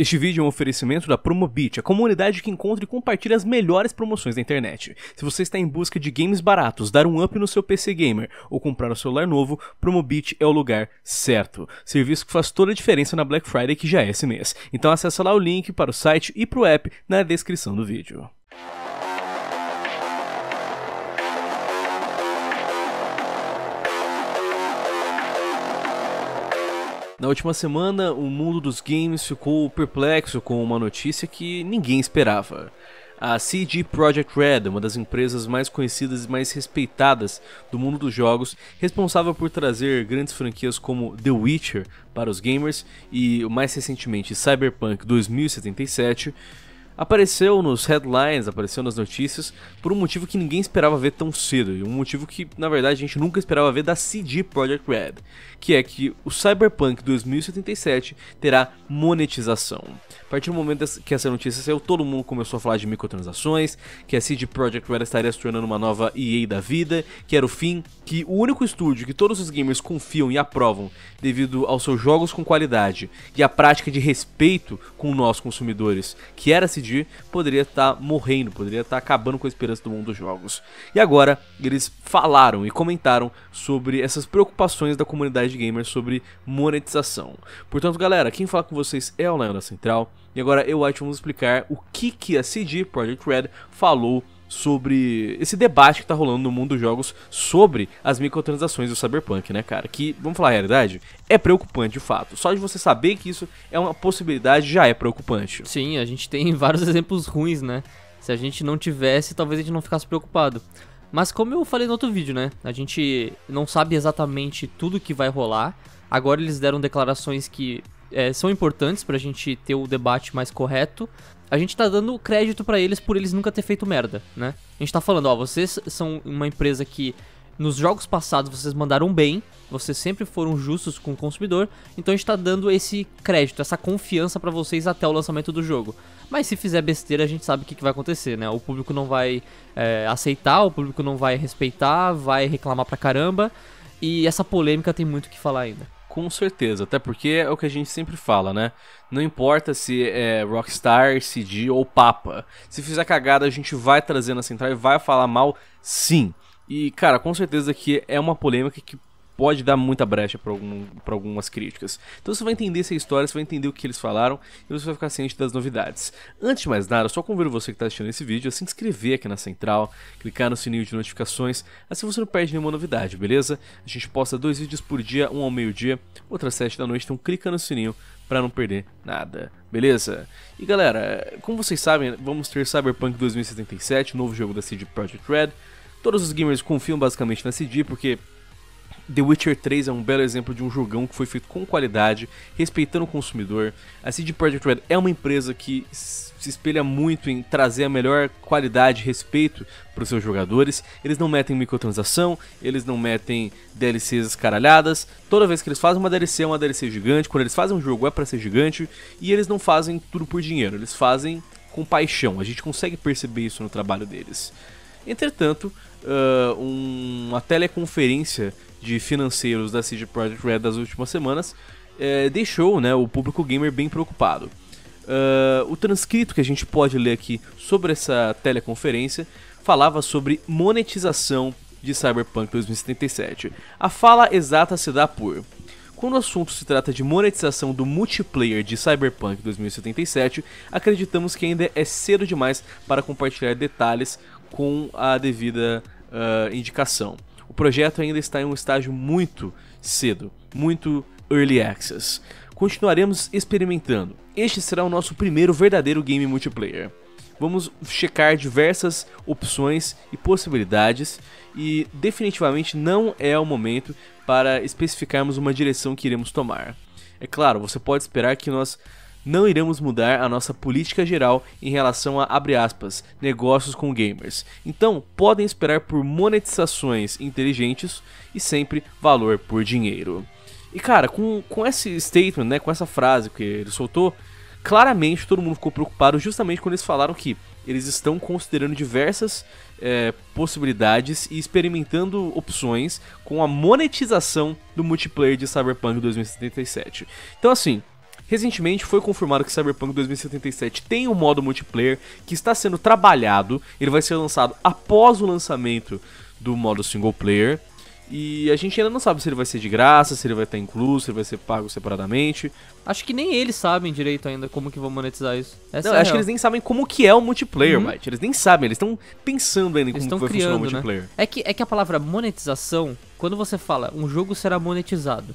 Este vídeo é um oferecimento da Promobit, a comunidade que encontra e compartilha as melhores promoções da internet. Se você está em busca de games baratos, dar um up no seu PC gamer ou comprar um celular novo, Promobit é o lugar certo. Serviço que faz toda a diferença na Black Friday, que já é esse mês. Então acessa lá o link para o site e para o app na descrição do vídeo. Na última semana, o mundo dos games ficou perplexo com uma notícia que ninguém esperava. A CD Projekt Red, uma das empresas mais conhecidas e mais respeitadas do mundo dos jogos, responsável por trazer grandes franquias como The Witcher para os gamers e, mais recentemente, Cyberpunk 2077, apareceu nos headlines, apareceu nas notícias, por um motivo que ninguém esperava ver tão cedo, e um motivo que, na verdade, a gente nunca esperava ver da CD Projekt Red, que é que o Cyberpunk 2077 terá monetização. A partir do momento que essa notícia saiu, todo mundo começou a falar de microtransações, que a CD Projekt Red estaria se tornando uma nova EA da vida, que era o fim, que o único estúdio que todos os gamers confiam e aprovam devido aos seus jogos com qualidade e à prática de respeito com nós consumidores, que era a CD, poderia estar morrendo, poderia estar acabando com a esperança do mundo dos jogos. E agora eles falaram e comentaram sobre essas preocupações da comunidade gamer sobre monetização. Portanto, galera, quem fala com vocês é o Lionel da Central, e agora eu e o White vamos explicar o que a CD Projekt Red falou sobre esse debate que está rolando no mundo dos jogos sobre as microtransações do Cyberpunk, né, cara? Que, vamos falar a realidade, é preocupante de fato. Só de você saber que isso é uma possibilidade já é preocupante. Sim, a gente tem vários exemplos ruins, né? Se a gente não tivesse, talvez a gente não ficasse preocupado. Mas como eu falei no outro vídeo, né? A gente não sabe exatamente tudo que vai rolar. Agora eles deram declarações que são importantes pra gente ter o debate mais correto. A gente tá dando crédito pra eles por eles nunca ter feito merda, né? A gente tá falando, ó, vocês são uma empresa que nos jogos passados vocês mandaram bem, vocês sempre foram justos com o consumidor, então a gente tá dando esse crédito, essa confiança pra vocês até o lançamento do jogo. Mas se fizer besteira, a gente sabe o que vai acontecer, né? O público não vai aceitar, o público não vai respeitar, vai reclamar pra caramba, e essa polêmica tem muito o que falar ainda. Com certeza, até porque é o que a gente sempre fala, né? Não importa se é Rockstar, CD ou Papa. Se fizer cagada, a gente vai trazer na central e vai falar mal, sim. E, cara, com certeza que é uma polêmica que pode dar muita brecha para algumas críticas. Então você vai entender essa história, você vai entender o que eles falaram e você vai ficar ciente das novidades. Antes de mais nada, eu só convido você que está assistindo esse vídeo a se inscrever aqui na Central, clicar no sininho de notificações, assim você não perde nenhuma novidade, beleza? A gente posta 2 vídeos por dia, um ao meio-dia, outro às 7 da noite, então clica no sininho para não perder nada, beleza? E galera, como vocês sabem, vamos ter Cyberpunk 2077, novo jogo da CD Projekt Red. Todos os gamers confiam basicamente na CD porque The Witcher 3 é um belo exemplo de um jogão que foi feito com qualidade, respeitando o consumidor. A CD Projekt Red é uma empresa que se espelha muito em trazer a melhor qualidade e respeito para os seus jogadores. Eles não metem microtransação, eles não metem DLCs escaralhadas. Toda vez que eles fazem uma DLC gigante. Quando eles fazem um jogo, é para ser gigante. E eles não fazem tudo por dinheiro, eles fazem com paixão. A gente consegue perceber isso no trabalho deles. Entretanto, uma teleconferência de financeiros da CD Projekt Red das últimas semanas deixou, né, o público gamer bem preocupado. O transcrito que a gente pode ler aqui sobre essa teleconferência falava sobre monetização de Cyberpunk 2077. A fala exata se dá por: quando o assunto se trata de monetização do multiplayer de Cyberpunk 2077, acreditamos que ainda é cedo demais para compartilhar detalhes com a devida indicação. O projeto ainda está em um estágio muito cedo, muito early access. Continuaremos experimentando. Este será o nosso primeiro verdadeiro game multiplayer. Vamos checar diversas opções e possibilidades e definitivamente não é o momento para especificarmos uma direção que iremos tomar. É claro, você pode esperar que nós não iremos mudar a nossa política geral em relação a, abre aspas, negócios com gamers. Então, podem esperar por monetizações inteligentes e sempre valor por dinheiro. E cara, com esse statement, né, com essa frase que ele soltou, claramente todo mundo ficou preocupado justamente quando eles falaram que eles estão considerando diversas possibilidades e experimentando opções com a monetização do multiplayer de Cyberpunk 2077. Então assim, Recentemente foi confirmado que Cyberpunk 2077 tem um modo multiplayer que está sendo trabalhado. Ele vai ser lançado após o lançamento do modo single player. E a gente ainda não sabe se ele vai ser de graça, se ele vai estar incluso, se ele vai ser pago separadamente. Acho que nem eles sabem direito ainda como que vão monetizar isso. Não, acho que eles nem sabem como que é o multiplayer, White. Eles nem sabem, eles estão pensando ainda em como vai funcionar o multiplayer. Né? É que a palavra monetização, quando você fala um jogo será monetizado,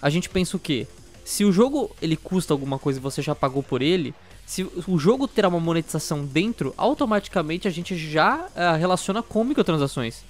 a gente pensa o quê? Se o jogo ele custa alguma coisa e você já pagou por ele, se o jogo terá uma monetização dentro, automaticamente a gente já relaciona com microtransações.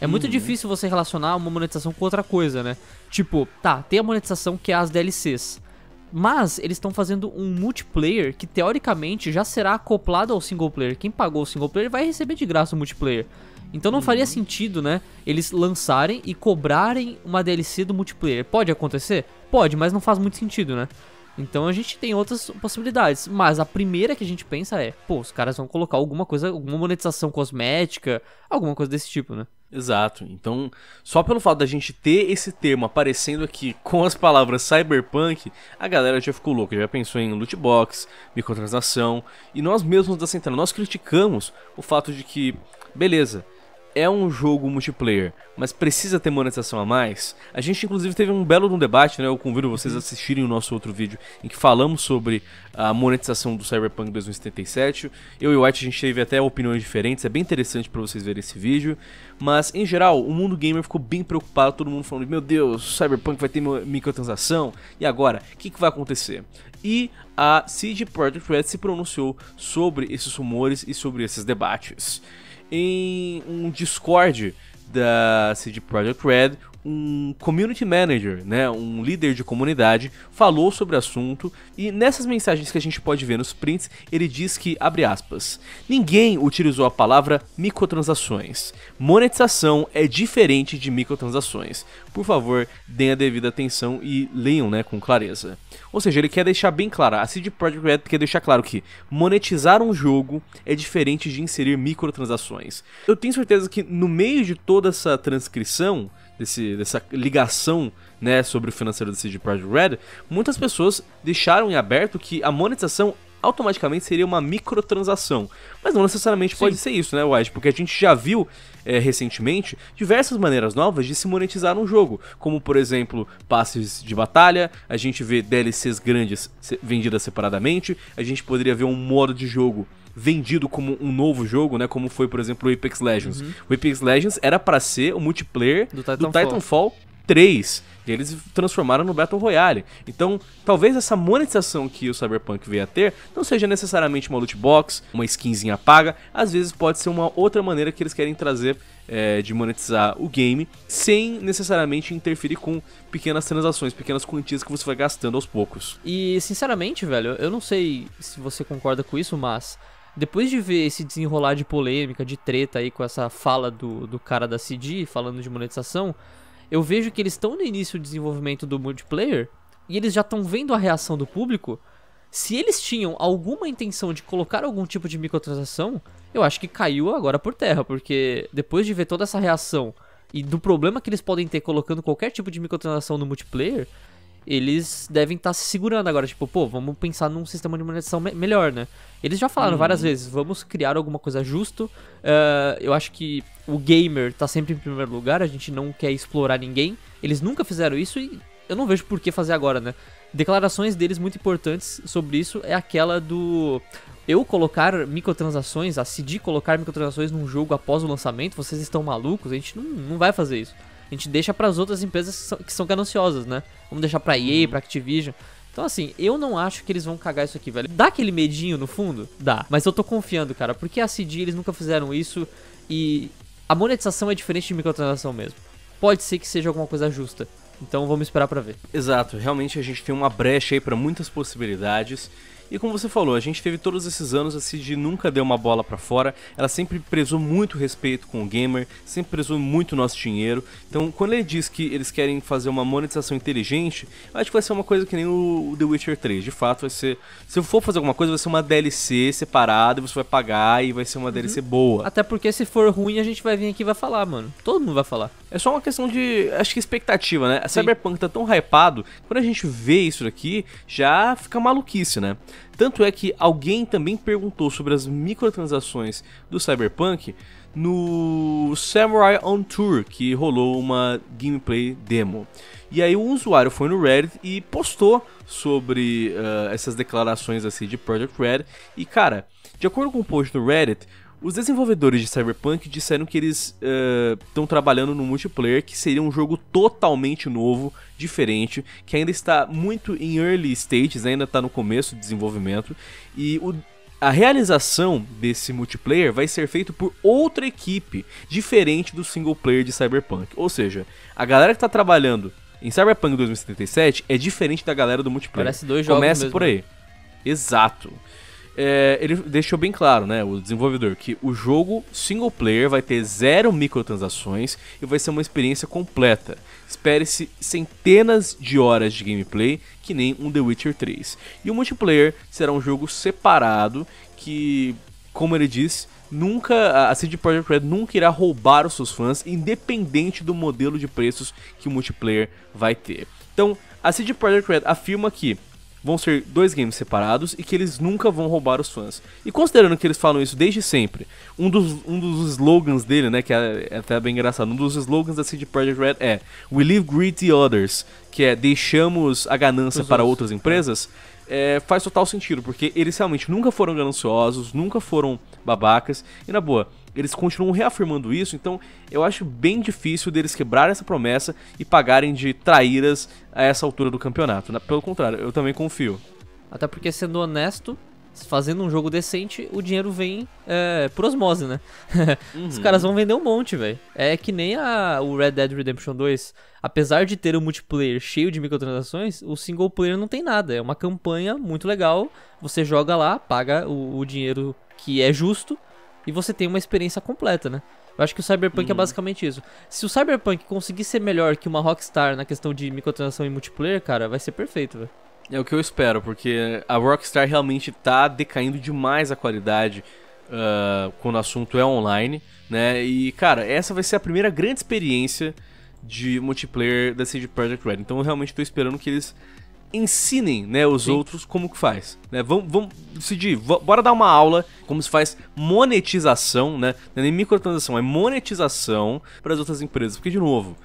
É muito difícil você relacionar uma monetização com outra coisa, né? Tipo, tá, tem a monetização que é as DLCs, mas eles estão fazendo um multiplayer que teoricamente já será acoplado ao single player. Quem pagou o single player vai receber de graça o multiplayer. Então não faria sentido, né, eles lançarem e cobrarem uma DLC do multiplayer. Pode acontecer? Pode, mas não faz muito sentido, né? Então a gente tem outras possibilidades, mas a primeira que a gente pensa é, pô, os caras vão colocar alguma coisa, alguma monetização cosmética, alguma coisa desse tipo, né? Exato, então só pelo fato da gente ter esse termo aparecendo aqui com as palavras cyberpunk, a galera já ficou louca, já pensou em loot box, microtransação, e nós mesmos da Central, nós criticamos o fato de que, beleza, é um jogo multiplayer, mas precisa ter monetização a mais. A gente inclusive teve um belo debate, né? Eu convido vocês a assistirem o nosso outro vídeo em que falamos sobre a monetização do Cyberpunk 2077. Eu e o White a gente teve até opiniões diferentes, é bem interessante para vocês verem esse vídeo. Mas em geral, o mundo gamer ficou bem preocupado, todo mundo falando, meu Deus, Cyberpunk vai ter microtransação, e agora? O que vai acontecer? E a CD Projekt Red se pronunciou sobre esses rumores e sobre esses debates. Em um Discord da CD Projekt Red, um community manager, né, um líder de comunidade, falou sobre o assunto e nessas mensagens que a gente pode ver nos prints, ele diz que, abre aspas, ninguém utilizou a palavra microtransações. Monetização é diferente de microtransações. Por favor, deem a devida atenção e leiam, né, com clareza. Ou seja, ele quer deixar bem claro, a CD Projekt Red quer deixar claro que monetizar um jogo é diferente de inserir microtransações. Eu tenho certeza que no meio de toda essa transcrição, dessa ligação, né, sobre o financeiro da CD Projekt Red, muitas pessoas deixaram em aberto que a monetização automaticamente seria uma microtransação. Mas não necessariamente pode ser isso, né, White? Porque a gente já viu recentemente diversas maneiras novas de se monetizar um jogo, como por exemplo passes de batalha, a gente vê DLCs grandes vendidas separadamente, a gente poderia ver um modo de jogo vendido como um novo jogo, né? Como foi, por exemplo, o Apex Legends. O Apex Legends era pra ser o multiplayer do Titanfall 3. E eles transformaram no Battle Royale. Então, talvez essa monetização que o Cyberpunk veio a ter não seja necessariamente uma loot box, uma skinzinha paga. Às vezes pode ser uma outra maneira que eles querem trazer de monetizar o game sem necessariamente interferir com pequenas transações, pequenas quantias que você vai gastando aos poucos. E, sinceramente, velho, eu não sei se você concorda com isso, mas depois de ver esse desenrolar de polêmica, de treta aí com essa fala do cara da CD falando de monetização, eu vejo que eles estão no início do desenvolvimento do multiplayer e eles já estão vendo a reação do público. Se eles tinham alguma intenção de colocar algum tipo de microtransação, eu acho que caiu agora por terra, porque depois de ver toda essa reação e do problema que eles podem ter colocando qualquer tipo de microtransação no multiplayer, eles devem estar se segurando agora, tipo, pô, vamos pensar num sistema de monetização melhor, né? Eles já falaram várias vezes, vamos criar alguma coisa justo. Eu acho que o gamer tá sempre em primeiro lugar, a gente não quer explorar ninguém. Eles nunca fizeram isso e eu não vejo por que fazer agora, né? Declarações deles muito importantes sobre isso é aquela do eu colocar microtransações, a CD colocar microtransações num jogo após o lançamento, vocês estão malucos? A gente não vai fazer isso. A gente deixa para as outras empresas que são gananciosas, né? Vamos deixar para EA, para Activision. Então, assim, eu não acho que eles vão cagar isso aqui, velho. Dá aquele medinho no fundo? Dá. Mas eu tô confiando, cara, porque a CD, eles nunca fizeram isso e a monetização é diferente de microtransação mesmo. Pode ser que seja alguma coisa justa. Então, vamos esperar para ver. Exato. Realmente, a gente tem uma brecha aí para muitas possibilidades. E como você falou, a gente teve todos esses anos, a CD nunca deu uma bola pra fora, ela sempre prezou muito respeito com o gamer, sempre prezou muito o nosso dinheiro. Então, quando ele diz que eles querem fazer uma monetização inteligente, acho que vai ser uma coisa que nem o The Witcher 3, de fato vai ser, se for fazer alguma coisa, vai ser uma DLC separada, você vai pagar e vai ser uma DLC boa. Até porque se for ruim, a gente vai vir aqui e vai falar, mano, todo mundo vai falar. É só uma questão de, acho que expectativa, né? A Cyberpunk tá tão hypado, quando a gente vê isso daqui, já fica maluquice, né? Tanto é que alguém também perguntou sobre as microtransações do Cyberpunk no Samurai on Tour, que rolou uma gameplay demo. E aí o usuário foi no Reddit e postou sobre essas declarações da CD Projekt Red. E cara, de acordo com o post no Reddit, os desenvolvedores de Cyberpunk disseram que eles estão trabalhando no multiplayer, que seria um jogo totalmente novo, diferente, que ainda está muito em early stages, ainda está no começo do desenvolvimento, e a realização desse multiplayer vai ser feito por outra equipe, diferente do single player de Cyberpunk. Ou seja, a galera que está trabalhando em Cyberpunk 2077 é diferente da galera do multiplayer. Parece dois jogos mesmo. Começa por aí. Exato. É, ele deixou bem claro, né, o desenvolvedor, que o jogo single player vai ter 0 microtransações e vai ser uma experiência completa. Espere-se centenas de horas de gameplay, que nem um The Witcher 3. E o multiplayer será um jogo separado que, como ele diz, nunca, a CD Projekt Red nunca irá roubar os seus fãs, independente do modelo de preços que o multiplayer vai ter. Então, a CD Projekt Red afirma que vão ser 2 games separados e que eles nunca vão roubar os fãs. E considerando que eles falam isso desde sempre, um dos slogans dele, né, que é até bem engraçado, um dos slogans da CD Projekt Red é "We leave greed to others", que é deixamos a ganância para outras empresas, faz total sentido, porque eles realmente nunca foram gananciosos, nunca foram babacas, e na boa, eles continuam reafirmando isso, então eu acho bem difícil deles quebrar essa promessa e pagarem de traíras a essa altura do campeonato. Pelo contrário, eu também confio. Até porque, sendo honesto, fazendo um jogo decente, o dinheiro vem por osmose, né? Os caras vão vender um monte, velho. É que nem o Red Dead Redemption 2. Apesar de ter um multiplayer cheio de microtransações, o single player não tem nada. É uma campanha muito legal, você joga lá, paga o dinheiro que é justo, e você tem uma experiência completa, né? Eu acho que o Cyberpunk é basicamente isso. Se o Cyberpunk conseguir ser melhor que uma Rockstar na questão de microtransação e multiplayer, cara, vai ser perfeito, velho. É o que eu espero, porque a Rockstar realmente tá decaindo demais a qualidade quando o assunto é online, né? E, cara, essa vai ser a primeira grande experiência de multiplayer da CD Projekt Red. Então eu realmente tô esperando que eles ensinem, né, os outros como que faz, né? Vamos decidir, bora dar uma aula como se faz monetização, né? Não é nem microtransação, é monetização para as outras empresas, porque de novo,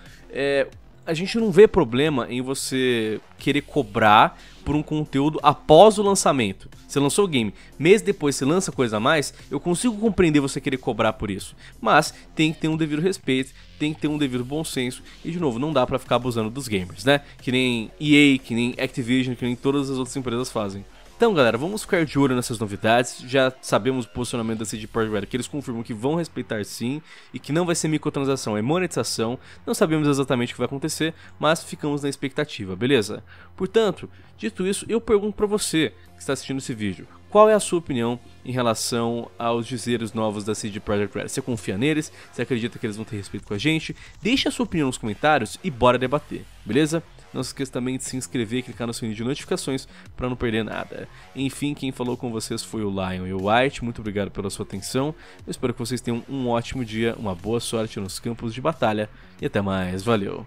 a gente não vê problema em você querer cobrar por um conteúdo após o lançamento. Você lançou o game, mês depois você lança coisa a mais, eu consigo compreender você querer cobrar por isso. Mas tem que ter um devido respeito, tem que ter um devido bom senso, e de novo, não dá pra ficar abusando dos gamers, né? Que nem EA, que nem Activision, que nem todas as outras empresas fazem. Então, galera, vamos ficar de olho nessas novidades. Já sabemos o posicionamento da CD Projekt Red, que eles confirmam que vão respeitar sim e que não vai ser microtransação, é monetização. Não sabemos exatamente o que vai acontecer, mas ficamos na expectativa, beleza? Portanto, dito isso, eu pergunto pra você que está assistindo esse vídeo, qual é a sua opinião em relação aos dizeres novos da CD Projekt Red? Você confia neles? Você acredita que eles vão ter respeito com a gente? Deixe a sua opinião nos comentários e bora debater, beleza? Não se esqueça também de se inscrever e clicar no sininho de notificações para não perder nada. Enfim, quem falou com vocês foi o Lionel e o White. Muito obrigado pela sua atenção. Eu espero que vocês tenham um ótimo dia, uma boa sorte nos campos de batalha e até mais. Valeu!